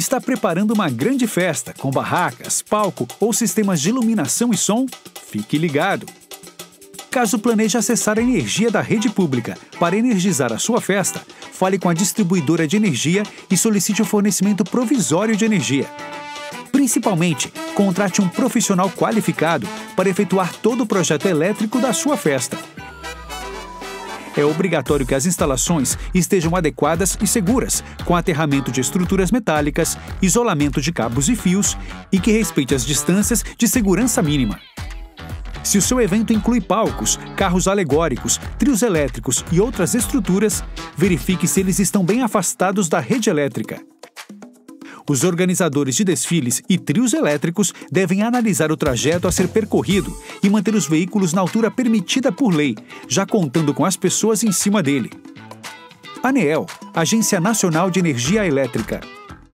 está preparando uma grande festa com barracas, palco ou sistemas de iluminação e som? Fique ligado! Caso planeje acessar a energia da rede pública para energizar a sua festa, fale com a distribuidora de energia e solicite o fornecimento provisório de energia. Principalmente, contrate um profissional qualificado para efetuar todo o projeto elétrico da sua festa. É obrigatório que as instalações estejam adequadas e seguras, com aterramento de estruturas metálicas, isolamento de cabos e fios e que respeite as distâncias de segurança mínima. Se o seu evento inclui palcos, carros alegóricos, trios elétricos e outras estruturas, verifique se eles estão bem afastados da rede elétrica. Os organizadores de desfiles e trios elétricos devem analisar o trajeto a ser percorrido e manter os veículos na altura permitida por lei, já contando com as pessoas em cima dele. ANEEL, Agência Nacional de Energia Elétrica.